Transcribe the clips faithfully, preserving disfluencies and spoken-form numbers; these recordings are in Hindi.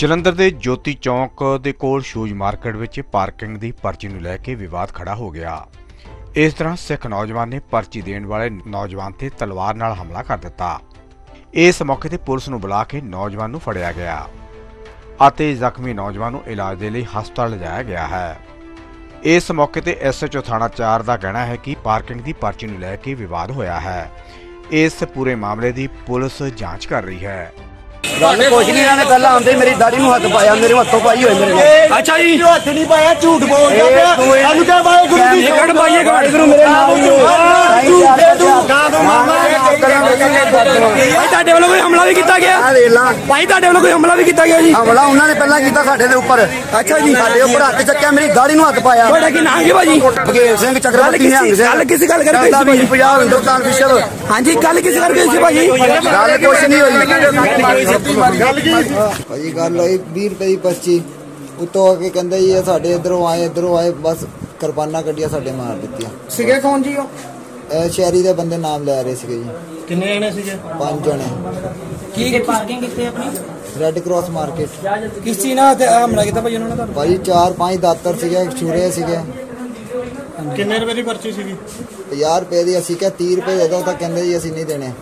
ਜਲੰਧਰ ਦੇ ਜੋਤੀ ਚੌਂਕ ਦੇ ਕੋਲ ਸ਼ੂਜ਼ ਮਾਰਕੀਟ ਵਿੱਚ ਪਾਰਕਿੰਗ ਦੀ ਪਰਚੀ ਨੂੰ ਲੈ ਕੇ ਵਿਵਾਦ ਖੜਾ ਹੋ ਗਿਆ। ਇਸ ਤਰ੍ਹਾਂ ਸਿੱਖ ਨੌਜਵਾਨ ਨੇ ਪਰਚੀ ਦੇਣ ਵਾਲੇ ਨੌਜਵਾਨ ਤੇ ਤਲਵਾਰ ਨਾਲ ਹਮਲਾ ਕਰ ਦਿੱਤਾ। ਇਸ ਮੌਕੇ ਤੇ ਪੁਲਿਸ ਨੂੰ ਬੁਲਾ ਕੇ ਨੌਜਵਾਨ ਨੂੰ ਫੜਿਆ ਗਿਆ ਅਤੇ ਜ਼ਖਮੀ ਨੌਜਵਾਨ ਨੂੰ ਇਲਾਜ ਦੇ ਲਈ ਹਸਪਤਾਲ ਲਿਜਾਇਆ ਗਿਆ ਹੈ। ਇਸ ਮੌਕੇ ਤੇ ਐਸ ਐਚ ਓ ਥਾਣਾ ਚਾਰ ਦਾ ਕਹਿਣਾ ਹੈ ਕਿ ਪਾਰਕਿੰਗ ਦੀ ਪਰਚੀ ਨੂੰ ਲੈ ਕੇ ਵਿਵਾਦ ਹੋਇਆ ਹੈ। ਇਸ ਪੂਰੇ ਮਾਮਲੇ ਦੀ ਪੁਲਿਸ ਜਾਂਚ ਕਰ ਰਹੀ ਹੈ। कुछ नहीं इन्होंने पहला आते ही मेरी दाढ़ी में हाथ पाया, मेरे हाथों पाई हुई मेरे। अच्छा जी, हाथ नहीं पाया, झूठ बोल रहा है। अनु क्या भाई गुरु जी कट पाइए कट गुरु मेरे नाम पे झूठ दे तू गा दो मामा भाई। ताडे वालों कोई हमला भी किया गया आ देख ला भाई, ताडे वालों कोई हमला भी किया गया जी। हमला उन्होंने पहला किया साडे दे ऊपर। अच्छा जी, साडे ऊपर हाथ चक्या, मेरी दाढ़ी में हाथ पाया। थोड़ा की नाम है भाई बघेल सिंह चक्रवर्ती है। कल किसी गल करके भाई पंजाब हिंदुस्तान विशल। हां जी, कल किसी करके से भाई गल कुछ नहीं हुई। भाजी गल आई भी रुपये की पर्ची उतो आके कहते जी साढ़े इधरों आए इधरों आए बस कृपाना कटिया साढ़े मार दित्तियां। कौन जी शहरी के बंदे नाम लै रहे थे जी। किन्ने जने सी? पांच जने। की पार्किंग कीती अपनी रेड क्रॉस मार्केट। किस चीज नाल हमला कीता भाई उन्होंने? भाई चार पांच दातर सीगे, छुरे सीगे। किन्ने रुपये की पर्ची सीगी? पचास रुपये की। असीं कहा तीस रुपये दे दो तां कहंदे जी असीं नहीं देने।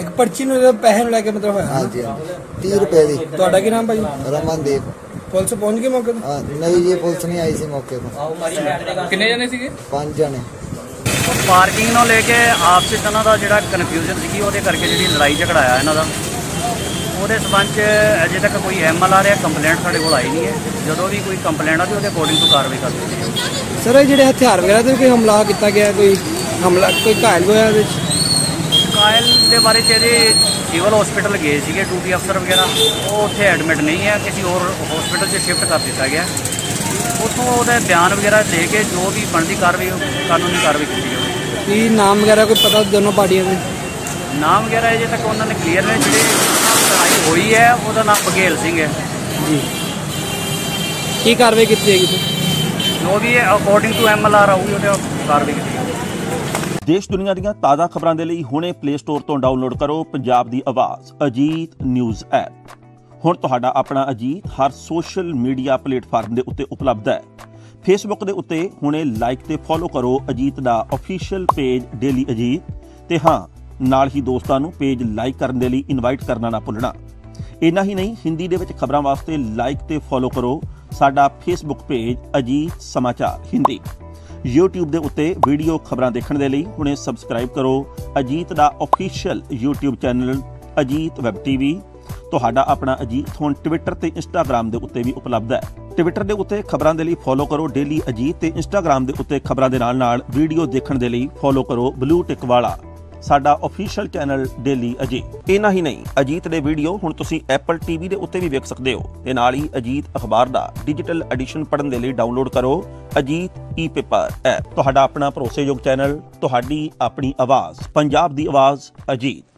एक पर्ची पैसे लैके मतलब तीस रुपए की। तुहाडा की नाम भाई? रमनदीप। पुलिस पहुंच गई मौके पे? नहीं जी, पुलिस नहीं आई सी मौके पे। कितने जने सी? पांच जने। तो पार्किंग नो लेके आपसी इन्हां दा जिहड़ा कन्फ्यूजन सी उहदे करके जिहड़ी लड़ाई झगड़ा आया इन्हां दा, उहदे संबंध अजे तक कोई एम एल आ रहा कंप्लेंट साढ़े कोल आई नहीं है। जदों भी कोई कंप्लेंट आती उहदे अकॉर्डिंग टू कार्रवाई कर दिंदे हैं। सर ये जिहड़े हथियार वगैरह ते कोई हमला कीता गया, कोई हमला कोई घायल होया? घायल के बारे च सिविल हॉस्पिटल गए थे ड्यूटी अफसर वगैरह, वो उत्थे एडमिट नहीं है, किसी और हॉस्पिटल से शिफ्ट कर दिया गया। उतों बयान वगैरह दे के जो भी बनती कार्रवाई कानूनी कार्रवाई की जाएगी। नाम वगैरह कोई पता दोनों पार्टियों के? नाम वगैरह अजे तक उन्होंने क्लीयर है। जी लड़ाई हुई है वह नाम बघेल सिंह है जी। की कार्रवाई की जाएगी? जो भी according to M L R आऊगी कार्रवाई की जाएगी। देश दुनिया ਦੀਆਂ ਤਾਜ਼ਾ ਖਬਰਾਂ ਦੇ ਲਈ ਹੁਣੇ ਪਲੇ ਸਟੋਰ ਤੋਂ ਡਾਊਨਲੋਡ ਕਰੋ ਪੰਜਾਬ ਦੀ ਆਵਾਜ਼ ਅਜੀਤ ਨਿਊਜ਼ ਐਪ। ਹੁਣ ਤੁਹਾਡਾ ਆਪਣਾ ਅਜੀਤ ਹਰ ਸੋਸ਼ਲ ਮੀਡੀਆ ਪਲੇਟਫਾਰਮ ਦੇ ਉੱਤੇ ਉਪਲਬਧ ਹੈ। ਫੇਸਬੁੱਕ ਦੇ ਉੱਤੇ ਹੁਣੇ ਲਾਈਕ ਤੇ ਫੋਲੋ ਕਰੋ ਅਜੀਤ ਦਾ ਅਫੀਸ਼ੀਅਲ ਪੇਜ ਡੇਲੀ ਅਜੀਤ ਤੇ ਹਾਂ ਨਾਲ ਹੀ ਦੋਸਤਾਂ ਨੂੰ ਪੇਜ ਲਾਈਕ ਕਰਨ ਦੇ ਲਈ ਇਨਵਾਈਟ ਕਰਨਾ ਨਾ ਭੁੱਲਣਾ। ਇੰਨਾ ਹੀ ਨਹੀਂ, ਹਿੰਦੀ ਦੇ ਵਿੱਚ ਖਬਰਾਂ ਵਾਸਤੇ ਲਾਈਕ ਤੇ ਫੋਲੋ ਕਰੋ ਸਾਡਾ ਫੇਸਬੁੱਕ ਪੇਜ ਅਜੀਤ ਸਮਾਚਾਰ ਹਿੰਦੀ। YouTube ਦੇ ਉੱਤੇ ਵੀਡੀਓ ਖਬਰਾਂ ਦੇਖਣ ਦੇ ਲਈ ਹੁਣੇ ਸਬਸਕ੍ਰਾਈਬ ਕਰੋ ਅਜੀਤ ਦਾ official YouTube channel Ajit web TV. ਤੁਹਾਡਾ ਆਪਣਾ ਅਜੀਤ ਹੁਣ ਟਵਿੱਟਰ ਤੇ ਇੰਸਟਾਗ੍ਰਾਮ ਦੇ ਉੱਤੇ ਵੀ ਉਪਲਬਧ ਹੈ। ਟਵਿੱਟਰ ਦੇ ਉੱਤੇ ਖਬਰਾਂ ਦੇ ਲਈ ਫੋਲੋ ਕਰੋ ਡੇਲੀ ਅਜੀਤ ਤੇ ਇੰਸਟਾਗ੍ਰਾਮ ਦੇ ਉੱਤੇ ਖਬਰਾਂ ਦੇ ਨਾਲ ਨਾਲ ਵੀਡੀਓ ਦੇਖਣ ਦੇ ਲਈ ਫੋਲੋ ਕਰੋ ਬਲੂ ਟਿਕ ਵਾਲਾ ਸਾਡਾ ਅਫੀਸ਼ੀਅਲ ਚੈਨਲ ਡੇਲੀ ਅਜੀਤ। ਇੰਨਾ ਹੀ ਨਹੀਂ, ਅਜੀਤ ਦੇ ਵੀਡੀਓ ਹੁਣ ਤੁਸੀਂ ਐਪਲ ਟੀਵੀ ਦੇ ਉੱਤੇ ਵੀ ਵੇਖ ਸਕਦੇ ਹੋ ਤੇ ਨਾਲ ਹੀ ਅਜੀਤ ਅਖਬਾਰ ਦਾ ਡਿਜੀਟਲ ਐਡੀਸ਼ਨ ਪੜ੍ਹਨ ਦੇ ਲਈ ਡਾਊਨਲੋਡ ਕਰੋ ਅਜੀਤ ਈ ਪੇਪਰ ਐਪ। ਤੁਹਾਡਾ ਆਪਣਾ ਭਰੋਸੇਯੋਗ ਚੈਨਲ, ਤੁਹਾਡੀ ਆਪਣੀ ਆਵਾਜ਼, ਪੰਜਾਬ ਦੀ ਆਵਾਜ਼ ਅਜੀਤ।